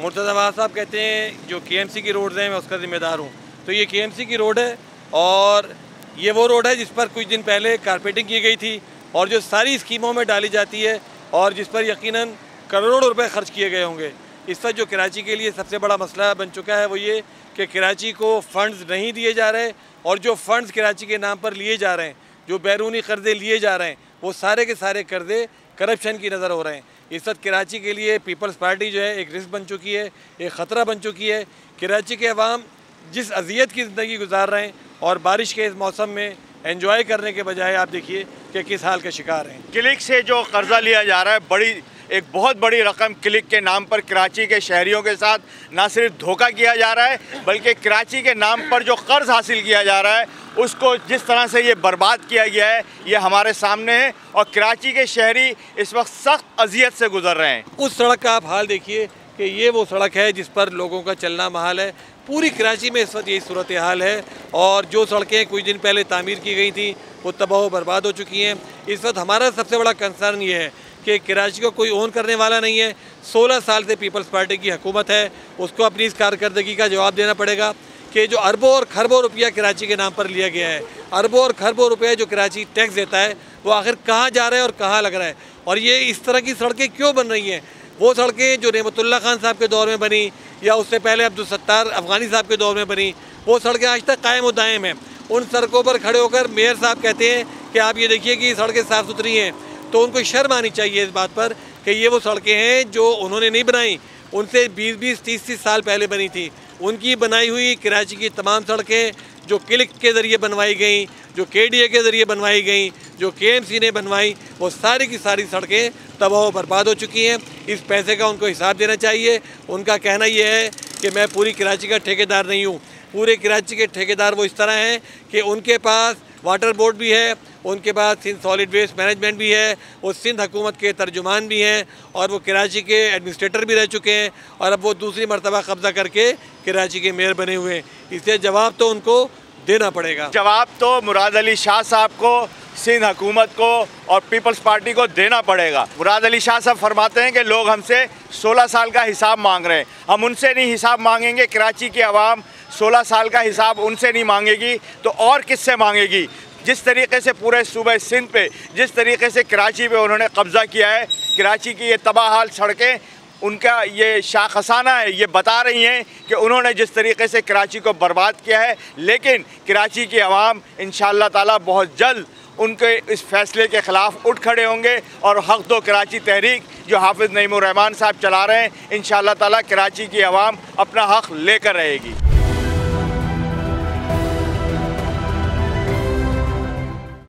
मुर्तजावाज़ साहब कहते हैं जो केएमसी की रोड हैं मैं उसका ज़िम्मेदार हूँ। तो ये केएमसी की रोड है और ये वो रोड है जिस पर कुछ दिन पहले कारपेटिंग की गई थी और जो सारी स्कीमों में डाली जाती है और जिस पर यकीनन करोड़ों रुपए खर्च किए गए होंगे। इस वक्त जो कराची के लिए सबसे बड़ा मसला बन चुका है वो ये कि कराची को फ़ंड्स नहीं दिए जा रहे और जो फ़ंड्स कराची के नाम पर लिए जा रहे हैं, जो बैरूनी कर्ज़े लिए जा रहे हैं, वो सारे के सारे कर्ज़े करप्शन की नज़र हो रहे हैं। इस वक्त कराची के लिए पीपल्स पार्टी जो है एक रिस्क बन चुकी है, एक ख़तरा बन चुकी है। कराची के अवाम जिस अजियत की ज़िंदगी गुजार रहे हैं और बारिश के इस मौसम में एंजॉय करने के बजाय आप देखिए कि किस हाल के शिकार हैं। क्लिक से जो कर्ज़ा लिया जा रहा है, एक बहुत बड़ी रकम क्लिक के नाम पर कराची के शहरियों के साथ ना सिर्फ धोखा किया जा रहा है बल्कि कराची के नाम पर जो कर्ज़ हासिल किया जा रहा है उसको जिस तरह से ये बर्बाद किया गया है ये हमारे सामने है और कराची के शहरी इस वक्त सख्त अजियत से गुजर रहे हैं। उस सड़क का आप हाल देखिए कि ये वो सड़क है जिस पर लोगों का चलना महाल है। पूरी कराची में इस वक्त यही सूरत हाल है और जो सड़कें कुछ दिन पहले तामीर की गई थी वो तबाह बर्बाद हो चुकी हैं। इस वक्त हमारा सबसे बड़ा कंसर्न ये है कि कराची को कोई ओन करने वाला नहीं है। 16 साल से पीपल्स पार्टी की हुकूमत है, उसको अपनी इस कारकर्दगी का जवाब देना पड़ेगा कि जो अरबों और खरबों रुपया कराची के नाम पर लिया गया है, अरबों और खरबों रुपया जो कराची टैक्स देता है वो आखिर कहाँ जा रहा है और कहाँ लग रहा है और ये इस तरह की सड़कें क्यों बन रही हैं। वो सड़कें जो रेमतुल्लाह खान साहब के दौर में बनी या उससे पहले अब्दुल सत्तार अफगानी साहब के दौर में बनी, वो सड़कें आज तक कायम व दायम हैं। उन सड़कों पर खड़े होकर मेयर साहब कहते हैं कि आप ये देखिए कि सड़कें साफ़ सुथरी हैं, तो उनको शर्म आनी चाहिए इस बात पर कि ये वो सड़कें हैं जो उन्होंने नहीं बनाई, उनसे 20-20, 30-30 साल पहले बनी थी। उनकी बनाई हुई कराची की तमाम सड़कें जो क्लिक के ज़रिए बनवाई गई, जो केडीए के ज़रिए बनवाई गई, जो केएमसी ने बनवाई, वो सारी की सारी सड़कें तबाह बर्बाद हो चुकी हैं। इस पैसे का उनको हिसाब देना चाहिए। उनका कहना ये है कि मैं पूरी कराची का ठेकेदार नहीं हूँ। पूरे कराची के ठेकेदार वो इस तरह हैं कि उनके पास वाटर बोर्ड भी है, उनके पास सिंध सॉलिड वेस्ट मैनेजमेंट भी है, वो सिंध हुकूमत के तर्जुमान भी हैं और वो कराची के एडमिनिस्ट्रेटर भी रह चुके हैं और अब वो दूसरी मरतबा कब्ज़ा करके कराची के मेयर बने हुए हैं। इसलिए जवाब तो उनको देना पड़ेगा। जवाब तो मुराद अली शाह साहब को, सिंध हुकूमत को और पीपल्स पार्टी को देना पड़ेगा। मुराद अली शाह साहब फरमाते हैं कि लोग हमसे 16 साल का हिसाब मांग रहे हैं, हम उनसे नहीं हिसाब मांगेंगे। कराची की आवाम 16 साल का हिसाब उनसे नहीं मांगेगी तो और किससे मांगेगी। जिस तरीके से पूरे सूबे सिंध पे, जिस तरीके से कराची पे उन्होंने कब्ज़ा किया है, कराची की ये तबाहाल सड़कें उनका ये शाखसाना है, ये बता रही हैं कि उन्होंने जिस तरीके से कराची को बर्बाद किया है। लेकिन कराची की आवाम इंशाअल्लाह ताला बहुत जल्द उनके इस फैसले के ख़िलाफ़ उठ खड़े होंगे और हक़ दो कराची तहरीक जो हाफिज़ नईमरमान साहब चला रहे हैं इंशाअल्लाह ताला कराची की आवाम अपना हक़ लेकर रहेगी।